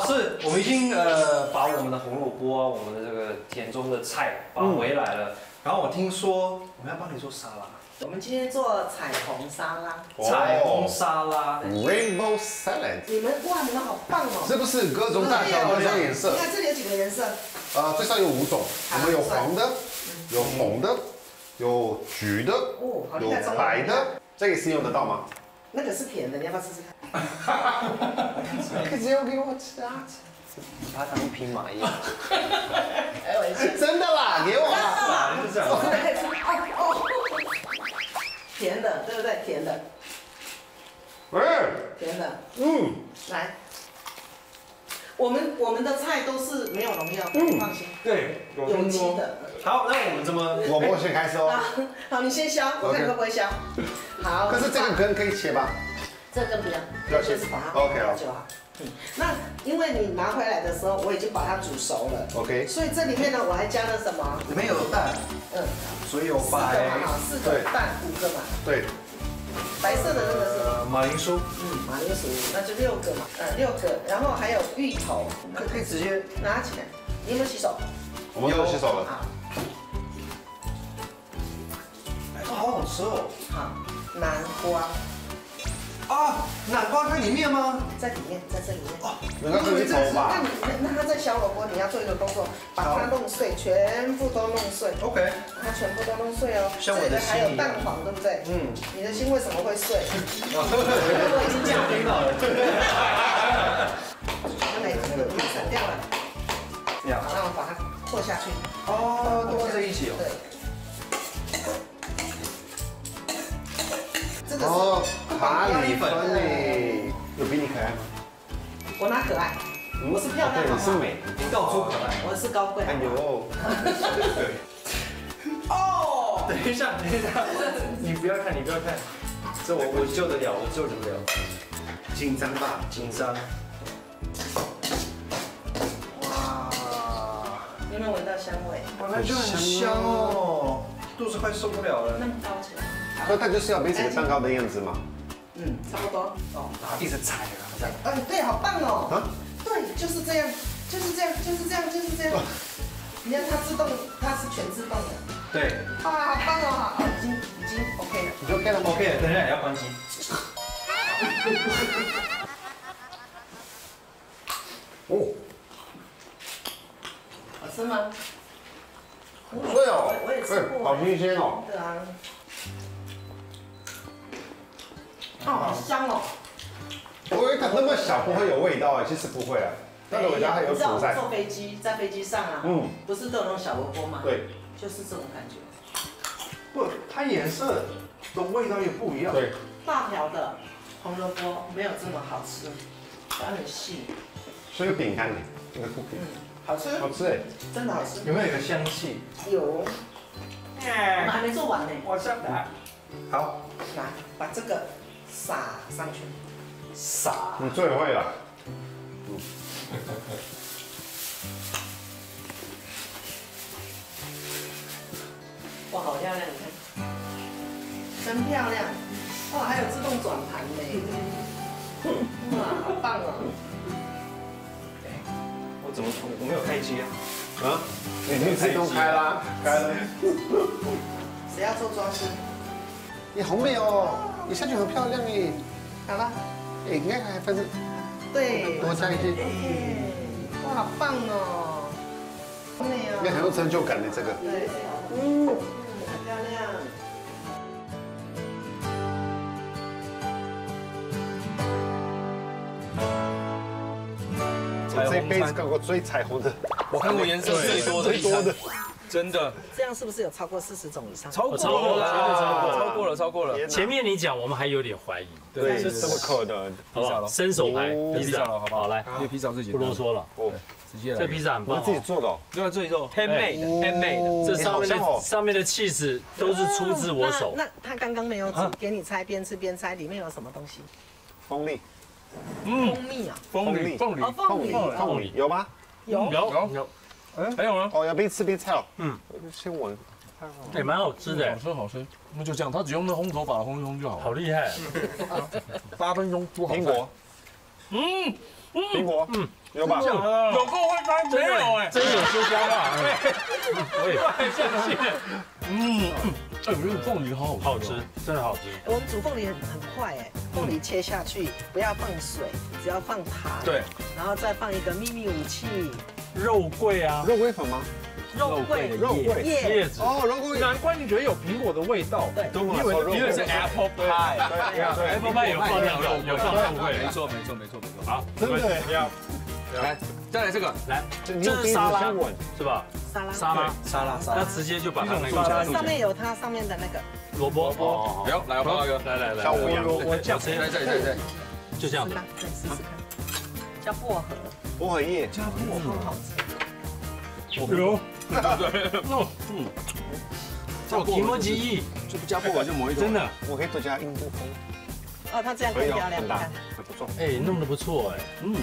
好，是我们已经把我们的红萝卜啊，我们的这个田中的菜把回来了。然后我听说我们要帮你做沙拉，我们今天做彩虹沙拉，彩虹沙拉 （Rainbow Salad）。你们哇，你们好棒哦！是不是各种大小、各种颜色？你看这里有几个颜色？最上有5种，我们有黄的，有红的，有橘的，有白的。这个是用得到吗？ 那个是甜的，你要不要试试看？可是要给我吃啊！你把它当匹马一样。真的啦，给我啦！真的可以吃哦哦。甜的，对不对？甜的。喂。甜的。嗯。来。我们的菜都是没有农药，放心。对，有机的。好，那我们这么萝卜先开始哦。好，你先削，我看你会不会削。好。可是这个根可以切吧？这根不要，要切是把它剥掉就好。那因为你拿回来的时候，我已经把它煮熟了。OK。所以这里面呢，我还加了什么？里面有蛋。嗯。所以有白。4个蛋，5个嘛。对。白色的那个是。 马铃薯，马铃薯，那就6个嘛，6个，然后还有芋头，可以直接拿起来。你有没有洗手？我们有洗手了。好，这好好吃哦。好，南瓜。啊，南瓜在里面吗？在里面，在这里面。哦，南瓜可以炒吧？那它在小萝卜，你要做一个工作，把它弄碎，全部都弄碎。OK。它全部都弄碎哦。这里的还有蛋黄，对不对？嗯。你的心为什么会碎？我已经讲到了。那个它散掉了。好，那我把它剁下去。哦，剁在一起哦。对。 哦，咖喱粉嘞，有比你可爱吗？我哪可爱？我是漂亮，你是美，到处可爱，我是高贵。哎呦！哦，等一下，等一下，你不要看，你不要看，这我救得了，我救得了。紧张吧，紧张。哇！有没有闻到香味？本来就很香哦，肚子快受不了了。那你倒起来。 那它就是要变成蛋糕的样子嘛？嗯，差不多。哦，然后一直踩啊，这样。哎，对，好棒哦。啊？对，就是这样，就是这样，就是这样，就是这样。你看它自动，它是全自动的。对。啊，好棒哦！好，已经 OK 了。你 OK 了 ？OK 了，等一下也要关机。哦。好吃吗？不错哦。我也吃过。好新鲜哦。对啊。 好香哦！我以为它那么小不会有味道哎，其实不会啊。但是我觉得它有苦在。坐飞机，在飞机上啊，不是都有那种小萝卜嘛？对，就是这种感觉。不，它颜色的味道也不一样。对，大条的红萝卜没有这么好吃，它很细。是个饼干，那个饼。嗯，好吃。好吃哎，真的好吃。有没有一个香气？有。哎，我还没做完呢。我先来。好，来把这个。 撒上去，撒。你最会了。哇，好漂亮！你看，真漂亮。哇，还有自动转盘呢。哇，好棒哦！哎，我怎么我没有开机啊？啊？已经自动开啦，开了。谁要做装饰？你好美哦！ 你下去很漂亮哎，好了，哎，应该还分，对，多加一些，哇，好棒哦，美哦，你很有成就感的这个，对，嗯，很漂亮。我这辈子看过最彩虹的，我看过颜色最多的。 真的，这样是不是有超过40种以上？超过了。前面你讲，我们还有点怀疑，对，是怎么可能？好不好？伸手牌，披萨了，好不好？来，因为披萨自己不啰嗦了，哦，直接来。这披萨很棒，自己做的，对，自己做 ，handmade，handmade。这上面的cheese都是出自我手。那他刚刚没有煮，给你猜，边吃边猜，里面有什么东西？蜂蜜，蜂蜜啊，凤梨，有吗？有。 还有吗？哦，要边吃边猜哦。嗯，先闻，也蛮好吃的，好吃。那就这样，他只用那烘头把它烘一烘就好了。好厉害！8分钟，苹果。嗯，苹果，嗯，有吧？有够会掰，没有哎，真有修香啊！我也相信。哎，我觉得凤梨好好吃，好吃，真的好吃。我们煮凤梨很快哎，凤梨切下去不要放水，只要放糖，对，然后再放一个秘密武器，肉桂啊，肉桂粉吗？ 肉桂叶子哦，肉桂难怪你觉得有苹果的味道，对，因为是 apple pie， 对 ，apple pie 有放肉桂，有放肉桂，没错，好，真的要来，再来这个，来，这是沙拉是吧？沙拉，那直接就把它那个上面有它上面的那个萝卜，哦，有，来，我一个，来，小五羊，我酱，来，就这样子，对，试试看，加薄荷叶，加薄荷好吃，有。 对，叫提莫记忆，就不加薄荷就抹一种。真的，我可以多加印度风。哦，他这样可以加两片，不错。哎，弄得不错哎，嗯。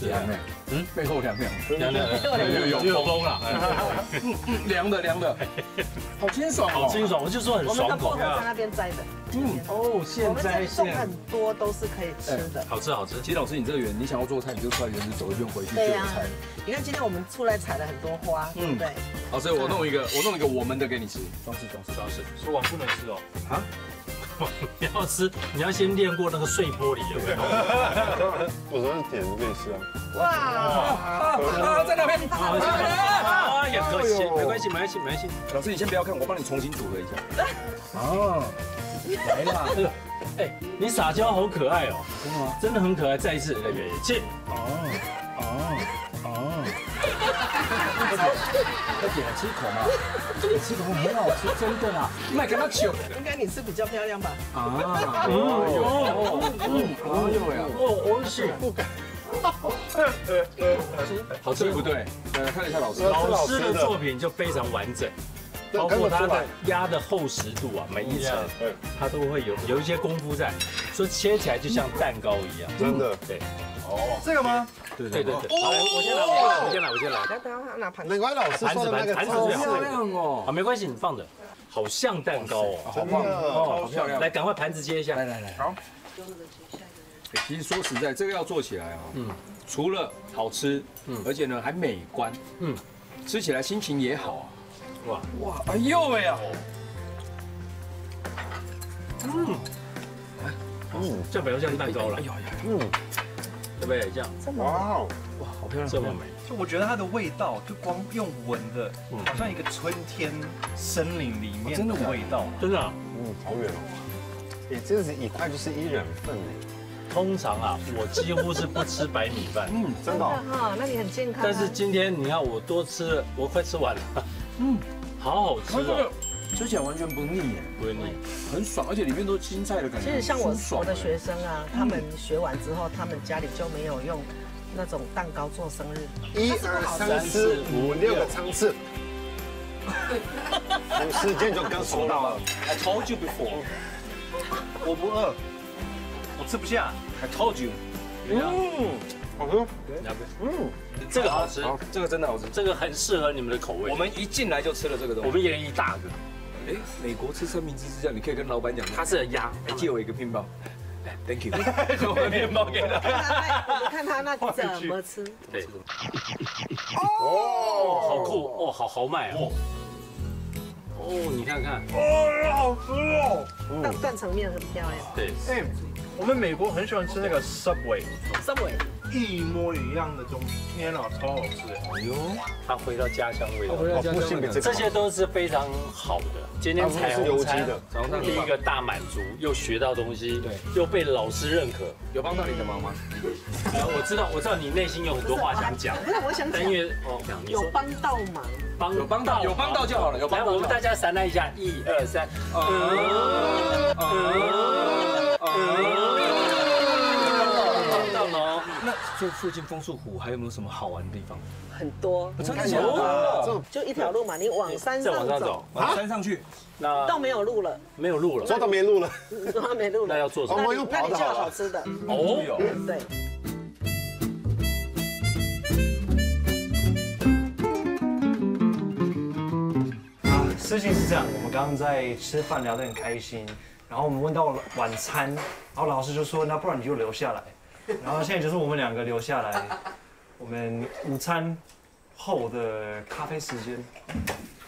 凉的，嗯，背后凉，有风了，凉的，好清爽，我就说很爽口。我们的薄荷在那边摘的，嗯，哦，现摘现。很多都是可以吃的，好吃。其实老师，你这个园，你想要做菜，你就出来园子走一遍，回去就有菜。你看今天我们出来采了很多花，嗯，对。好，所以我弄一个我们的给你吃，装饰。说完不能吃哦，啊？你要吃，你要先练过那个碎玻璃，有没有？我昨天点可以吃啊。哇！在那边。啊，也可惜，没关系。老师，你先不要看，我帮你重新组合一下。哦，来啦！哎，你撒娇好可爱哦，真的吗？真的很可爱，再一次那边去。要给他吃一口嘛，吃一口很好吃，真的啦，卖给他酒。应该你是比较漂亮吧？啊，哦，是不敢。好吃不对，看一下老师，老师的作品就非常完整，包括它的鸭的厚实度啊，每一层，它都会有一些功夫在，所以切起来就像蛋糕一样，真的，对。 这个吗？对。好，我先来。拿盘子。难怪老师说的那个好漂亮哦。啊，没关系，你放着。好像蛋糕哦，好棒哦，好漂亮。来，赶快盘子接一下。来。好。其实说实在，这个要做起来啊，除了好吃，而且呢还美观，吃起来心情也好啊。哇，哎呦喂呀！这不要像蛋糕了。对不对？这样，哇，好漂亮，这么美。就我觉得它的味道，就光用闻的，好像一个春天森林里面真的味道，真的。好远哦。也真是一块就是一人份哎。通常啊，我几乎是不吃白米饭。真的哈，那你很健康。但是今天你看我多吃了，我快吃完了。好好吃哦。 吃起来完全不腻耶，不会腻，很爽，而且里面都是青菜的感觉。其实像我的学生啊，他们学完之后，他们家里就没有用那种蛋糕做生日。1、2、3、4、5、6个场次，时间就刚说到了。I told you before， 我不饿，我吃不下。I told you， 好吃，这个好吃，这个真的好吃，这个很适合你们的口味。我们一进来就吃了这个东西，我们一人一大个。哎，美国吃三明治是这样，你可以跟老板讲，他是鸭，借我一个面包。Thank you， 我把面包给他。看他那怎么吃？对。哦，好酷哦，好豪迈哦。哦，你看，哦，好吃哦。那断层面很漂亮。对。哎，我们美国很喜欢吃那个 Subway。 一模一样的东西，天哪，超好吃！哎呦，他回到家乡味道，这些都是非常好的。今天彩虹餐第一个大满足，又学到东西，对，又被老师认可，有帮到你的忙吗？我知道你内心有很多话想讲，不是我想讲，因为有帮到忙，有帮到就好了，有帮到。来，我们大家闪来一下，1、2、3。那这附近枫树湖还有没有什么好玩的地方？很多，真的有，就一条路嘛，你往山上走，往山上去，那都没有路了，走到没路了，那要做什么？那你叫好吃的哦，对。啊，事情是这样，我们刚刚在吃饭聊得很开心，然后我们问到晚餐，然后老师就说，那不然你就留下来。然后现在就是我们两个留下来，我们午餐后的咖啡时间。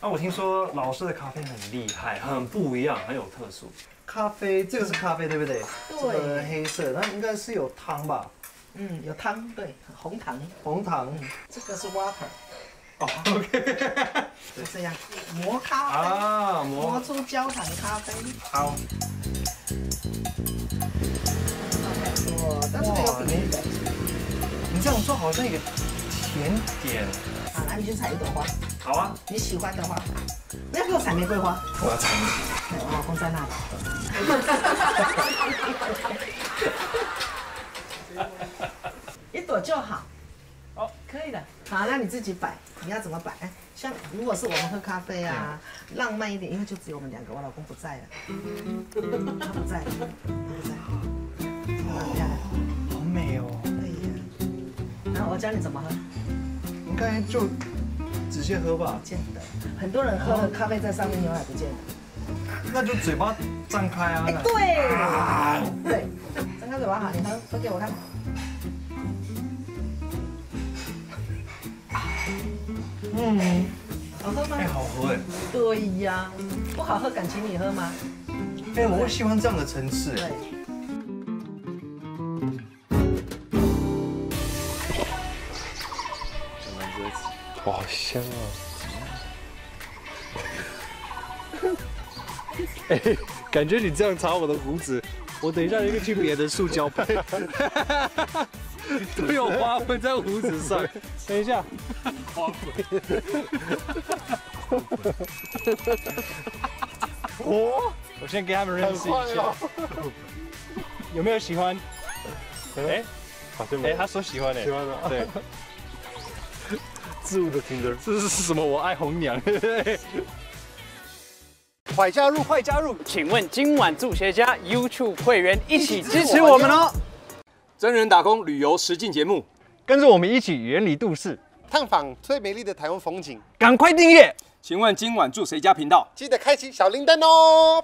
啊，我听说老师的咖啡很厉害，很不一样，很有特殊。咖啡，这个是咖啡对不对？对。这个黑色，它应该是有汤吧？嗯，有汤，对，红糖。红糖。嗯、这个是 water。 哦 ，OK， 就这样磨咖啡啊，磨出焦糖咖啡。好。哇，但是没有甜的。你这样做好像有甜点。好，那你就采一朵花。好啊。你喜欢的花，不要给我采玫瑰花。我要采。我老公在那里。一朵就好。 哦，可以的。好，那你自己摆，你要怎么摆？像如果是我们喝咖啡啊，浪漫一点，因为就只有我们两个，我老公不在了，他不在，好美哦。对呀。然后我教你怎么喝。应该就直接喝吧。不见得，很多人喝了咖啡在上面，牛奶不见得。那就嘴巴张开啊。哎，对。对，张开嘴巴好，你喝给我看。 嗯，好喝吗？哎，好喝哎。对呀，不好喝敢请你喝吗？哎，我会喜欢这样的层次。对。哇，好香啊！哎，感觉你这样擦我的胡子，我等一下应该去别的塑胶杯。都有花纹在胡子上，等一下。 花粉，我先给他们认识一下，有没有喜欢？哎，哎，他说喜欢哎，喜欢的，对，自我的听着，这是什么？我爱红娘。快加入，快加入！请问今晚助学家 YouTube 会员一起支持我们哦！真人打工旅游实境节目，跟着我们一起远离都市。 探访最美丽的台湾风景，赶快订阅！请问今晚住谁家频道？记得开启小铃铛哦！